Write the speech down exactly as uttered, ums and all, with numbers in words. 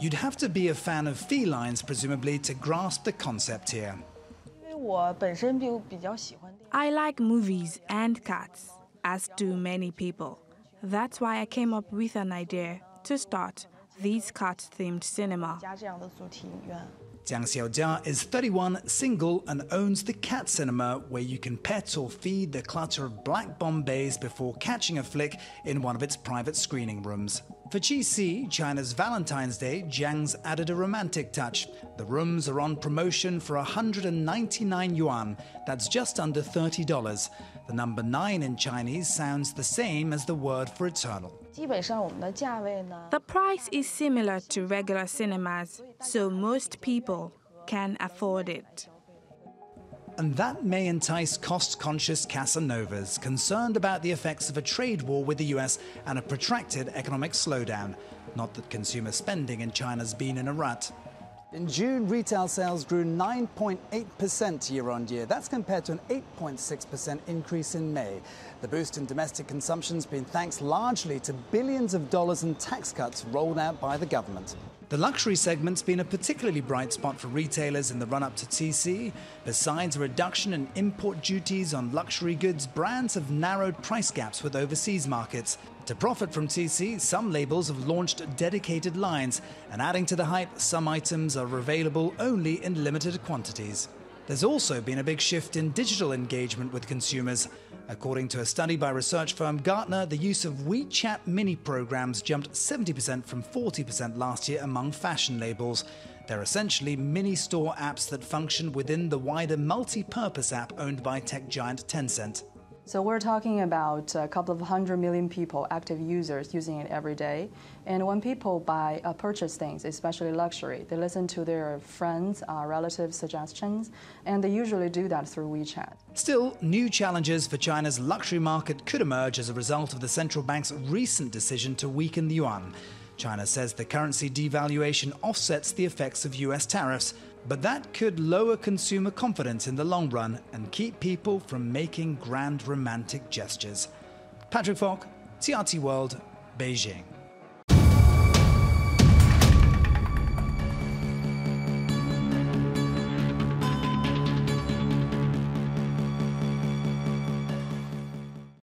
You'd have to be a fan of felines, presumably, to grasp the concept here. I like movies and cats, as do many people. That's why I came up with an idea to start this cat-themed cinema. Jiang Xiaodia is thirty-one, single, and owns the Cat Cinema, where you can pet or feed the clutter of black Bombays before catching a flick in one of its private screening rooms. For Qixi, China's Valentine's Day, Jiang's added a romantic touch. The rooms are on promotion for one hundred ninety-nine yuan. That's just under thirty dollars. The number nine in Chinese sounds the same as the word for eternal. The price is similar to regular cinemas, so most people can afford it. And that may entice cost-conscious Casanovas concerned about the effects of a trade war with the U S and a protracted economic slowdown. Not that consumer spending in China's been in a rut. In June, retail sales grew nine point eight percent year-on-year. That's compared to an eight point six percent increase in May. The boost in domestic consumption's been thanks largely to billions of dollars in tax cuts rolled out by the government. The luxury segment's been a particularly bright spot for retailers in the run-up to T C. Besides a reduction in import duties on luxury goods, brands have narrowed price gaps with overseas markets. To profit from T C, some labels have launched dedicated lines, and adding to the hype, some items are available only in limited quantities. There's also been a big shift in digital engagement with consumers. According to a study by research firm Gartner, the use of WeChat mini-programs jumped seventy percent from forty percent last year among fashion labels. They're essentially mini-store apps that function within the wider multi-purpose app owned by tech giant Tencent. So we're talking about a couple of hundred million people, active users, using it every day. And when people buy, uh, purchase things, especially luxury, they listen to their friends, uh, relatives' suggestions, and they usually do that through WeChat. Still, new challenges for China's luxury market could emerge as a result of the central bank's recent decision to weaken the yuan. China says the currency devaluation offsets the effects of U S tariffs, but that could lower consumer confidence in the long run and keep people from making grand romantic gestures. Patrick Fok, T R T World, Beijing.